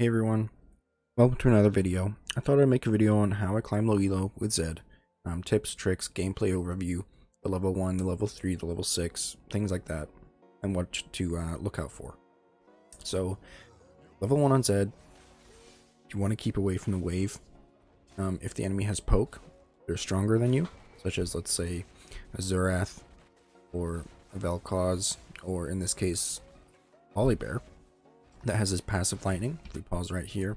Hey everyone, welcome to another video. I thought I'd make a video on how I climb low elo with Zed. Tips, tricks, gameplay overview, the level 1, the level 3, the level 6, things like that, and what to look out for. So, level 1 on Zed, you want to keep away from the wave. If the enemy has poke, they're stronger than you, such as, let's say, a Xerath, or a Vel'Koz, or in this case, Volibear. That has his passive lightning. If we pause right here,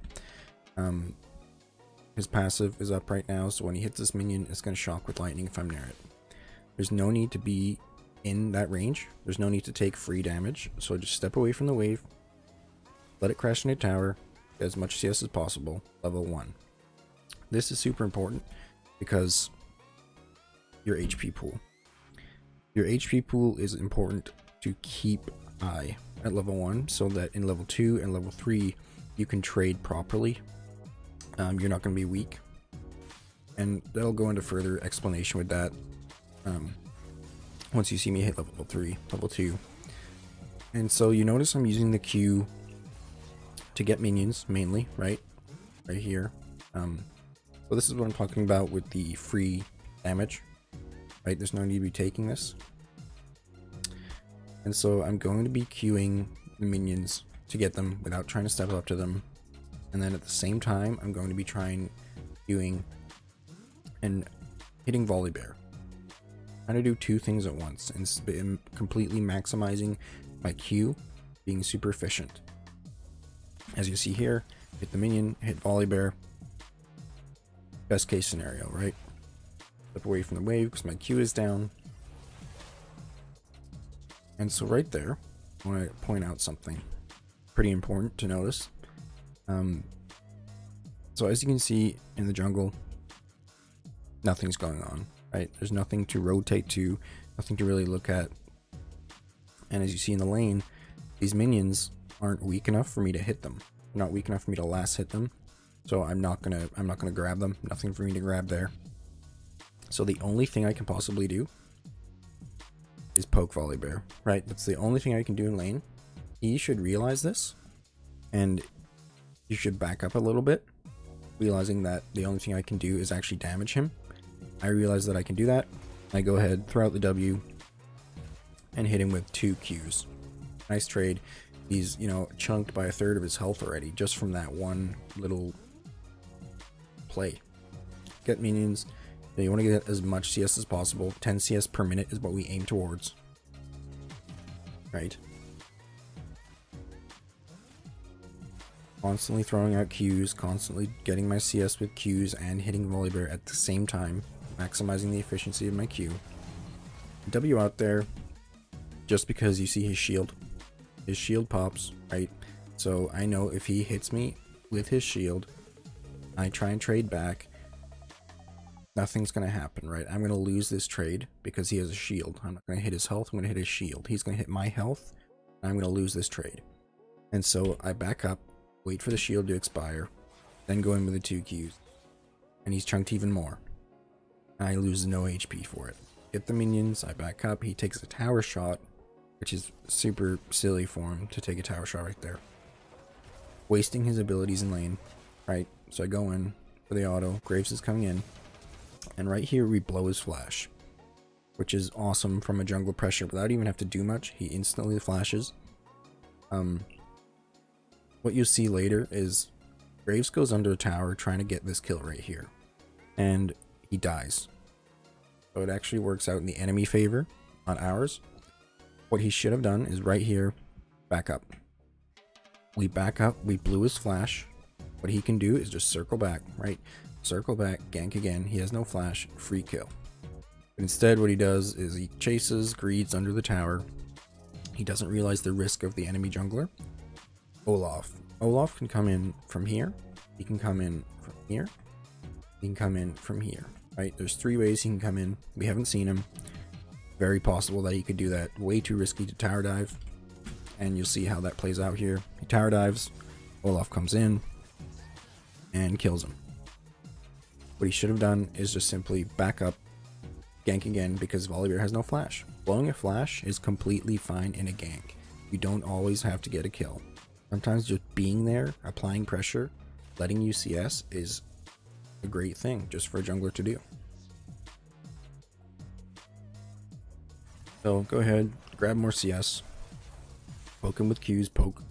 his passive is up right now, so when he hits this minion, it's going to shock with lightning if I'm near it. There's no need to be in that range. There's no need to take free damage, so just step away from the wave, let it crash in your tower, get as much CS as possible. Level 1. This is super important because your HP pool. Your HP pool is important to keep high at level 1, so that in level 2 and level 3 you can trade properly. You're not going to be weak, and that'll go into further explanation with that once you see me hit level 3, level 2. And so you notice I'm using the Q to get minions mainly, right here. So this is what I'm talking about with the free damage, right? There's no need to be taking this. And so I'm going to be queuing the minions to get them without trying to step up to them. And then at the same time, I'm going to be queuing and hitting Volibear. Trying to do two things at once and completely maximizing my queue, being super efficient. As you see here, hit the minion, hit Volibear. Best case scenario, right? Step away from the wave because my queue is down. And so right there, I want to point out something pretty important to notice. So as you can see in the jungle, nothing's going on, right? There's nothing to rotate to, nothing to really look at. And as you see in the lane, these minions aren't weak enough for me to hit them. They're not weak enough for me to last hit them. So I'm not gonna grab them. Nothing for me to grab there. So the only thing I can possibly do is poke Volibear, right? That's the only thing I can do in lane. He should realize this, and you should back up a little bit, realizing that the only thing I can do is actually damage him. I realize that I can do that. I go ahead, throw out the W, and hit him with two Qs. Nice trade. He's, you know, chunked by a third of his health already, just from that one little play. Get minions. You want to get as much CS as possible. 10 CS per minute is what we aim towards, right? Constantly throwing out Qs, constantly getting my CS with Qs and hitting Volibear at the same time, maximizing the efficiency of my Q. W out there, just because you see his shield pops, right? So I know if he hits me with his shield, I try and trade back. Nothing's going to happen, right? I'm going to lose this trade because he has a shield. I'm not going to hit his health. I'm going to hit his shield. He's going to hit my health. And I'm going to lose this trade. And so I back up, wait for the shield to expire, then go in with the two Qs. And he's chunked even more. And I lose no HP for it. Get the minions. I back up. He takes a tower shot, which is super silly for him to take a tower shot right there. Wasting his abilities in lane, right? So I go in for the auto. Graves is coming in. And right here we blow his flash, which is awesome from a jungle pressure without even have to do much. He instantly flashes. What you'll see later is Graves goes under a tower trying to get this kill right here, and he dies. So it actually works out in the enemy favor, not ours. What he should have done is right here, back up. We back up, we blew his flash. What he can do is just circle back, right? Circle back, gank again, he has no flash, free kill. But instead what he does is he chases, greeds under the tower. He doesn't realize the risk of the enemy jungler. Olaf. Olaf can come in from here, he can come in from here, he can come in from here, right? There's three ways he can come in. We haven't seen him. Very possible that he could do that. Way too risky to tower dive, and you'll see how that plays out here. He tower dives, Olaf comes in, and kills him. What he should have done is just simply back up, gank again, because Volibear has no flash. Blowing a flash is completely fine in a gank. You don't always have to get a kill. Sometimes just being there, applying pressure, letting UCS is a great thing just for a jungler to do. So go ahead, grab more CS, poke him with Qs, poke,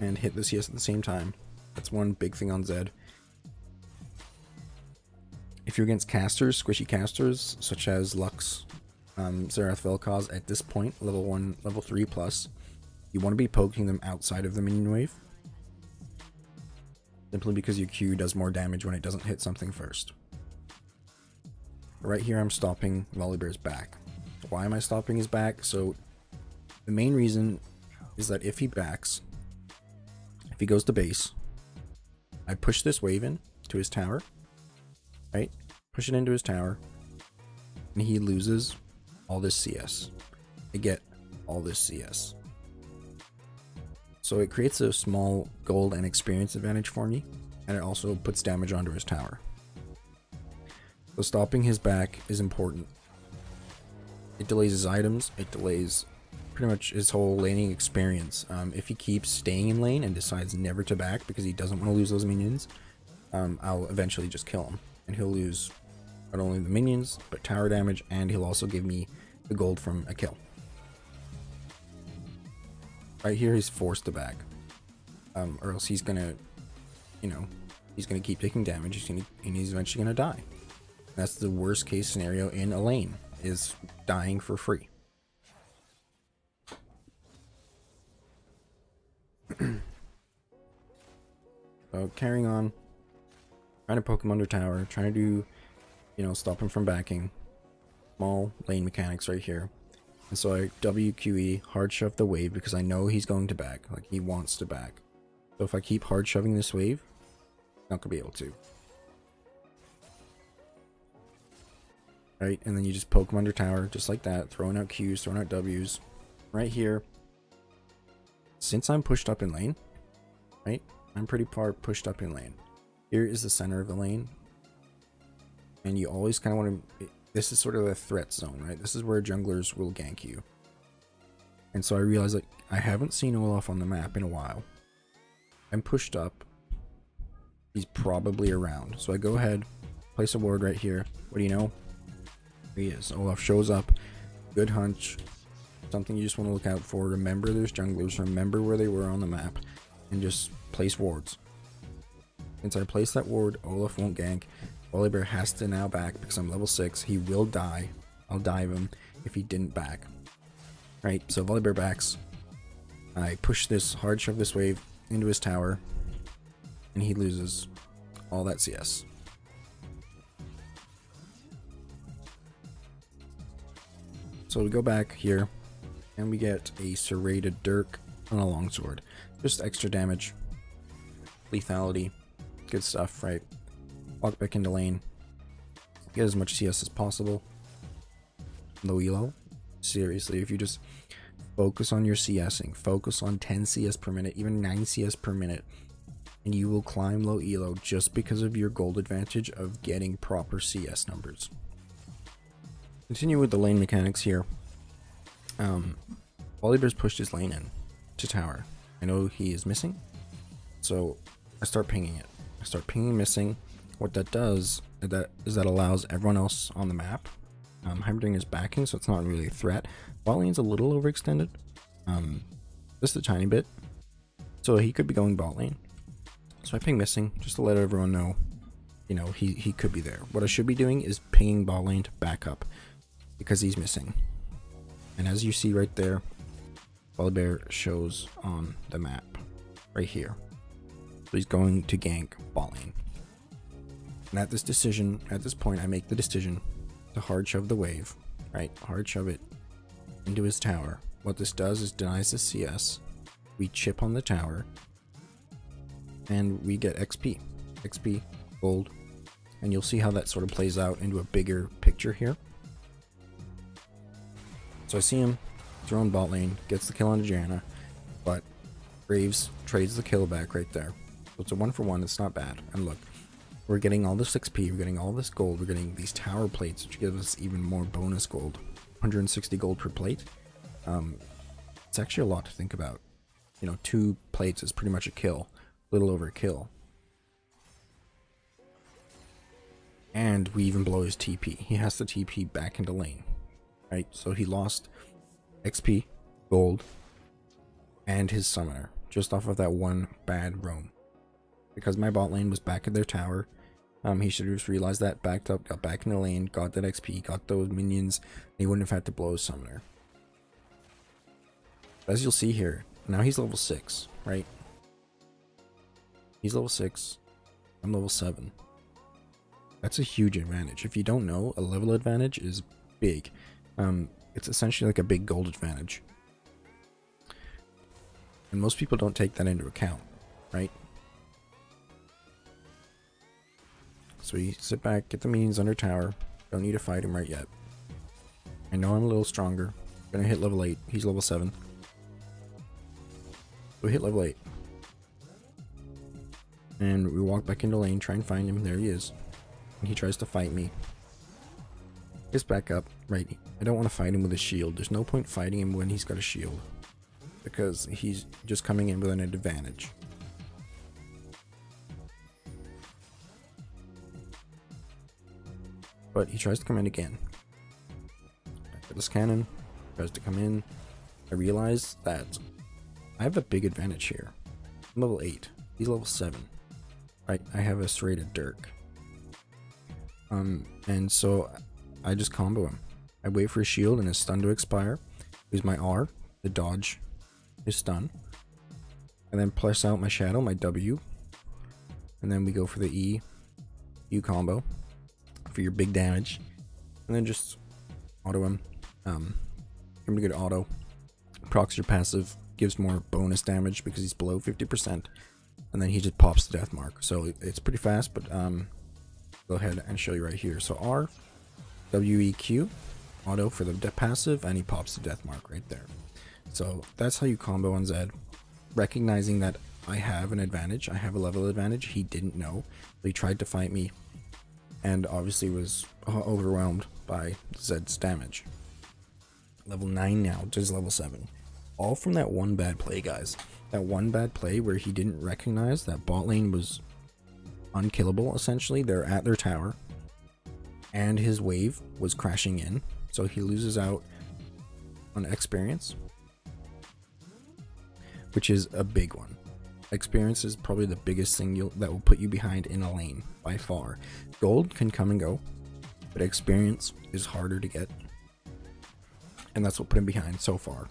and hit the CS at the same time. That's one big thing on Zed. If you're against casters, squishy casters, such as Lux, Xerath, Vel'Koz, at this point, level 1, level 3 plus, you want to be poking them outside of the minion wave. Simply because your Q does more damage when it doesn't hit something first. Right here I'm stopping Volibear's back. Why am I stopping his back? So the main reason is that if he backs, if he goes to base, I push this wave in to his tower, right? Push it into his tower, and he loses all this CS. I get all this CS. So it creates a small gold and experience advantage for me, and it also puts damage onto his tower. So stopping his back is important. It delays his items, it delays pretty much his whole laning experience. If he keeps staying in lane and decides never to back because he doesn't want to lose those minions, I'll eventually just kill him. And he'll lose not only the minions, but tower damage, and he'll also give me the gold from a kill. Right here he's forced to back, or else he's gonna, you know, he's gonna keep taking damage, and he's eventually gonna die. That's the worst case scenario in a lane, is dying for free. So carrying on, trying to poke him under tower, trying to do, you know, stop him from backing. Small lane mechanics right here. And so I WQE, hard shove the wave because I know he's going to back, like he wants to back. So if I keep hard shoving this wave, I'm not gonna be able to. Right, and then you just poke him under tower, just like that, throwing out Qs, throwing out Ws. Right here, since I'm pushed up in lane, right, I'm pretty far pushed up in lane. Here is the center of the lane, and you always kind of want to, this is sort of the threat zone, right? This is where junglers will gank you. And so I realized, like, I haven't seen Olaf on the map in a while. I'm pushed up. He's probably around. So I go ahead, place a ward right here. What do you know? He is. Olaf shows up. Good hunch. Something you just want to look out for. Remember there's junglers. Remember where they were on the map. And just place wards. Since I place that ward, Olaf won't gank. Volibear has to now back because I'm level 6. He will die. I'll dive him if he didn't back. Right, so Volibear backs. I push this, hard shove this wave into his tower. And he loses all that CS. So we go back here. And we get a serrated dirk on a longsword. Just extra damage. Lethality. Good stuff, right? Walk back into lane, get as much CS as possible. Low elo, seriously, if you just focus on your CSing, focus on 10 CS per minute, even 9 CS per minute, and you will climb low elo just because of your gold advantage of getting proper CS numbers. Continue with the lane mechanics here. Volibear's pushed his lane in to tower. I know he is missing, so I start pinging it. I start pinging missing. What that does is that allows everyone else on the map. Heimerdinger is backing, so it's not really a threat. Bot lane's a little overextended, just a tiny bit. So he could be going bot lane. So I ping missing just to let everyone know, you know, he could be there. What I should be doing is pinging bot lane to back up because he's missing. And as you see right there, Volibear shows on the map right here. So he's going to gank bot lane. And at this decision, at this point, I make the decision to hard shove the wave, right? Hard shove it into his tower. What this does is denies the CS. We chip on the tower, and we get XP, gold, and you'll see how that sort of plays out into a bigger picture here. So I see him throwing bot lane, gets the kill onto Janna, but Graves trades the kill back right there. So it's a 1-for-1. It's not bad. And look. We're getting all this XP, we're getting all this gold, we're getting these tower plates, which give us even more bonus gold. 160 gold per plate. It's actually a lot to think about. you know, 2 plates is pretty much a kill, a little over a kill. And we even blow his TP. He has to TP back into lane, right? So he lost XP, gold, and his summoner just off of that one bad roam. Because my bot lane was back at their tower, he should have just realized that, backed up, got back in the lane, got that XP, got those minions, and he wouldn't have had to blow his summoner. As you'll see here, now he's level 6, right? He's level 6, I'm level 7. That's a huge advantage. If you don't know, a level advantage is big. It's essentially like a big gold advantage. And most people don't take that into account, right? So you sit back, get the minions under tower. Don't need to fight him right yet. I know I'm a little stronger. Gonna hit level 8. He's level 7. We hit level 8. And we walk back into lane, try and find him. There he is. And he tries to fight me. Gets back up. Right. I don't want to fight him with a shield. There's no point fighting him when he's got a shield, because he's just coming in with an advantage. But he tries to come in again. Back to this cannon. Tries to come in. I realize that I have a big advantage here. I'm level 8. He's level 7. Right? I have a straight of Dirk. And so I just combo him. I wait for his shield and his stun to expire. Use my R, the dodge, his stun. And then plus out my shadow, my W. And then we go for the E, U combo. For your big damage, and then just auto him. Give him a good auto. Procs your passive, gives more bonus damage because he's below 50%, and then he just pops the death mark. So it's pretty fast, but go ahead and show you right here. So R, W, E, Q, auto for the passive, and he pops the death mark right there. So that's how you combo on Zed, recognizing that I have an advantage. I have a level advantage. He didn't know, so he tried to fight me. And obviously was overwhelmed by Zed's damage. Level 9 now, just level 7. All from that one bad play, guys. That one bad play where he didn't recognize that bot lane was unkillable, essentially. They're at their tower. And his wave was crashing in. So he loses out on experience, which is a big one. Experience is probably the biggest thing that will put you behind in a lane by far. Gold can come and go, but experience is harder to get, and that's what put him behind so far.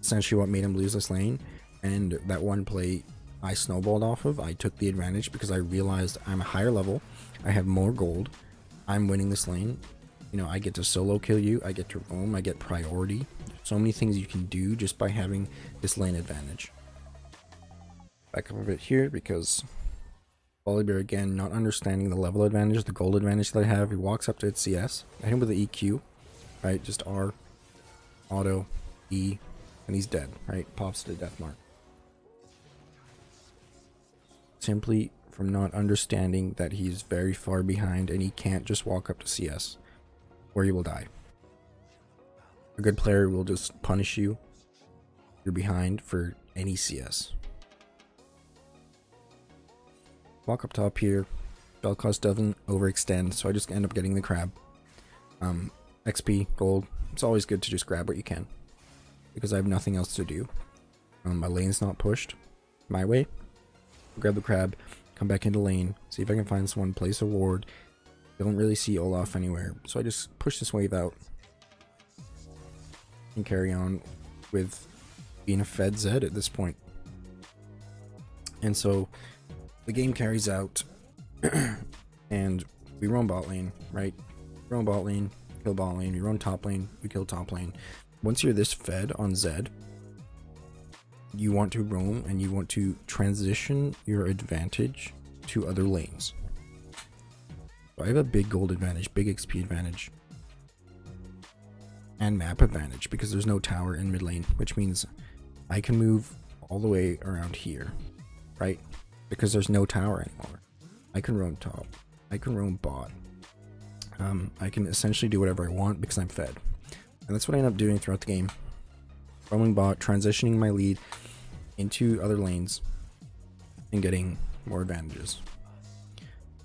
Essentially what made him lose this lane, and that one play I snowballed off of, I took the advantage because I realized I'm a higher level, I have more gold, I'm winning this lane. You know, I get to solo kill you, I get to roam, I get priority. So many things you can do just by having this lane advantage. Back up a bit here because Volibear, again, not understanding the level advantage, the gold advantage that I have. He walks up to his CS. I hit him with the EQ, right? Just R, auto, E, and he's dead, right? Pops to the death mark. Simply from not understanding that he's very far behind and he can't just walk up to CS or he will die. A good player will just punish you if you're behind for any CS. Walk up top here. Vel'Koz doesn't overextend, so I just end up getting the crab. XP, gold. It's always good to just grab what you can, because I have nothing else to do. My lane's not pushed my way. Grab the crab, come back into lane, see if I can find someone, place a ward. Don't really see Olaf anywhere, so I just push this wave out and carry on with being a fed Zed at this point. And so the game carries out, and we roam bot lane, right? Roam bot lane, kill bot lane, we roam top lane, we kill top lane. Once you're this fed on Zed, you want to roam and you want to transition your advantage to other lanes. So I have a big gold advantage, big XP advantage, and map advantage because there's no tower in mid lane, which means I can move all the way around here, right? Because there's no tower anymore. I can roam top, I can roam bot, I can essentially do whatever I want because I'm fed. And that's what I end up doing throughout the game. roaming bot, transitioning my lead into other lanes and getting more advantages.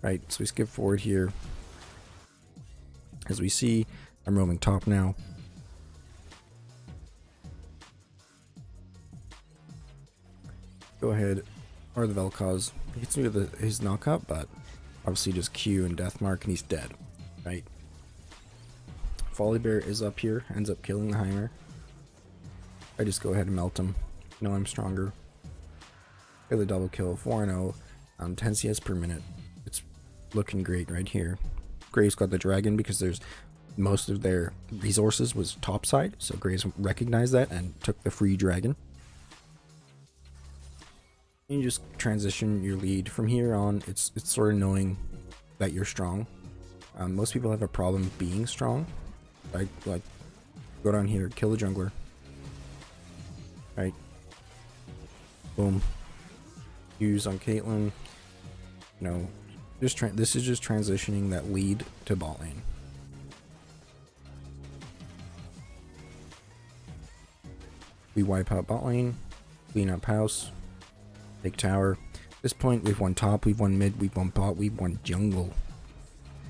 Right, so we skip forward here. As we see, I'm roaming top now. Go ahead, or the Vel'Koz. He gets me with his knockup, but obviously just Q and Deathmark, and he's dead. Right. Volibear is up here, ends up killing the Heimer. I just go ahead and melt him. No, I'm stronger. Get the double kill, 4-0, 10 CS per minute. It's looking great right here. Graves got the dragon because there's most of their resources was topside, so Graves recognized that and took the free dragon. You just transition your lead from here on. It's sort of knowing that you're strong. Most people have a problem being strong. Like go down here, kill the jungler. Right, boom. Use on Caitlyn. You know, this is just transitioning that lead to bot lane. We wipe out bot lane, clean up house. Big tower. At this point, we've won top, we've won mid, we've won bot, we've won jungle.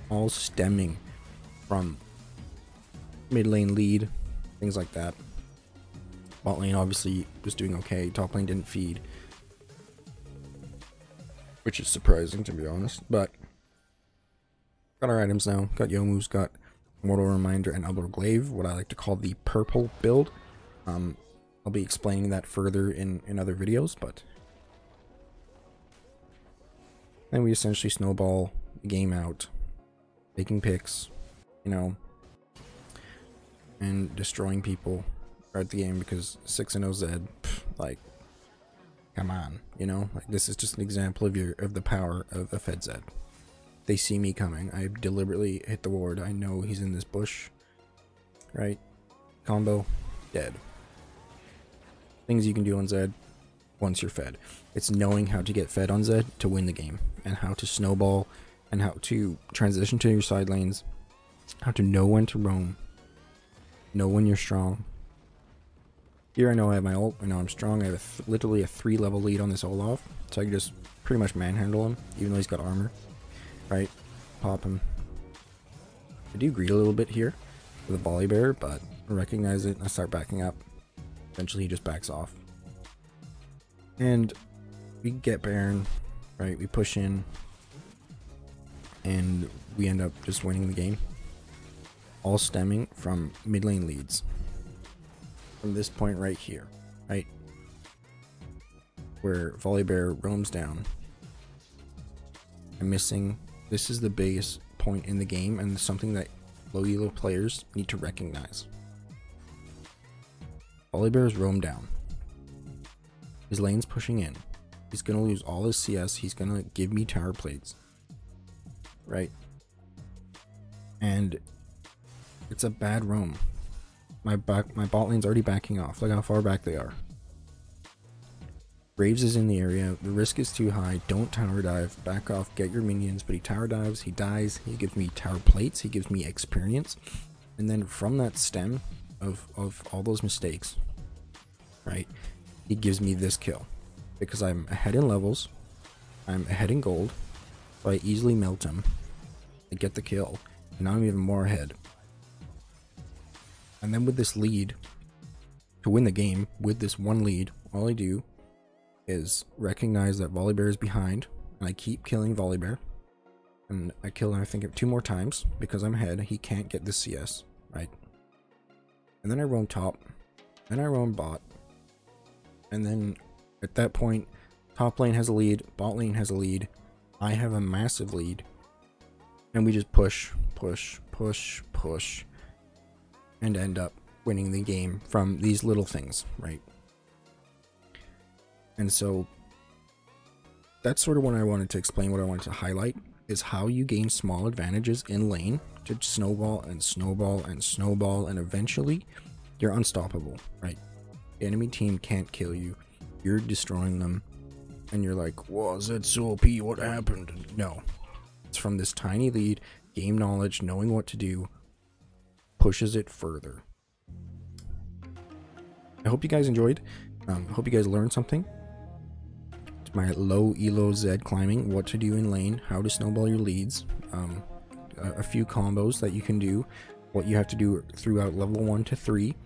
All stemming from mid lane lead, things like that. Bot lane obviously was doing okay. Top lane didn't feed, which is surprising to be honest. But got our items now. Got Yomu's, got Mortal Reminder and Eyeball Glaive, what I like to call the purple build. I'll be explaining that further in other videos, but. Then we essentially snowball the game out, taking picks, you know, and destroying people throughout the game because 6-0 Zed, like, come on, you know, like this is just an example of the power of a Fed Zed. They see me coming. I deliberately hit the ward. I know he's in this bush, right? Combo, dead. Things you can do on Zed. Once you're fed, it's knowing how to get fed on Zed to win the game, and how to snowball, and how to transition to your side lanes, how to know when to roam, know when you're strong. Here I know I have my ult, I know I'm strong, I have literally a 3-level lead on this Olaf, so I can just pretty much manhandle him, even though he's got armor. Right, pop him. I do greed a little bit here with the Volibear, but I recognize it and I start backing up. Eventually he just backs off. And we get Baron, right? We push in and we end up just winning the game. All stemming from mid lane leads. From this point right here, right? Where Volibear roams down. I'm missing. This is the biggest point in the game and something that low elo players need to recognize. Volibear's roam down. His lane's pushing in. He's gonna lose all his CS. He's gonna give me tower plates. Right? And it's a bad roam. My bot lane's already backing off. Look how far back they are. Graves is in the area. The risk is too high. Don't tower dive. Back off. Get your minions. But he tower dives. He dies. He gives me tower plates. He gives me experience. And then from that stem of all those mistakes, right? He gives me this kill because I'm ahead in levels, I'm ahead in gold, so I easily melt him. I get the kill, and now I'm even more ahead. And then with this lead, to win the game, with this one lead, all I do is recognize that Volibear is behind, and I keep killing Volibear, and I kill him, I think, 2 more times because I'm ahead. He can't get the CS, right? And then I roam top, then I roam bot. And then at that point, top lane has a lead, bot lane has a lead, I have a massive lead, and we just push, push, push, push, and end up winning the game from these little things, right? And so that's sort of what I wanted to explain, what I wanted to highlight, is how you gain small advantages in lane to snowball and snowball and snowball, and eventually you're unstoppable, right? The enemy team can't kill you, you're destroying them, and you're like, whoa, that's so OP, what happened? No, it's from this tiny lead, game knowledge, knowing what to do, pushes it further. I hope you guys enjoyed. I hope you guys learned something. It's my low elo Zed climbing, what to do in lane, how to snowball your leads, a few combos that you can do, what you have to do throughout level 1 to 3 to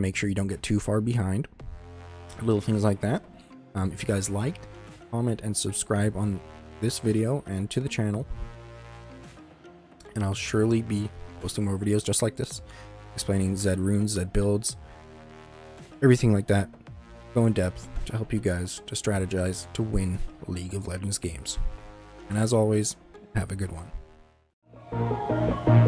make sure you don't get too far behind, little things like that. If you guys liked, comment and subscribe on this video and to the channel, and I'll surely be posting more videos just like this, explaining Zed runes, Zed builds, everything like that. Go in depth to help you guys to strategize to win League of Legends games. And as always, have a good one.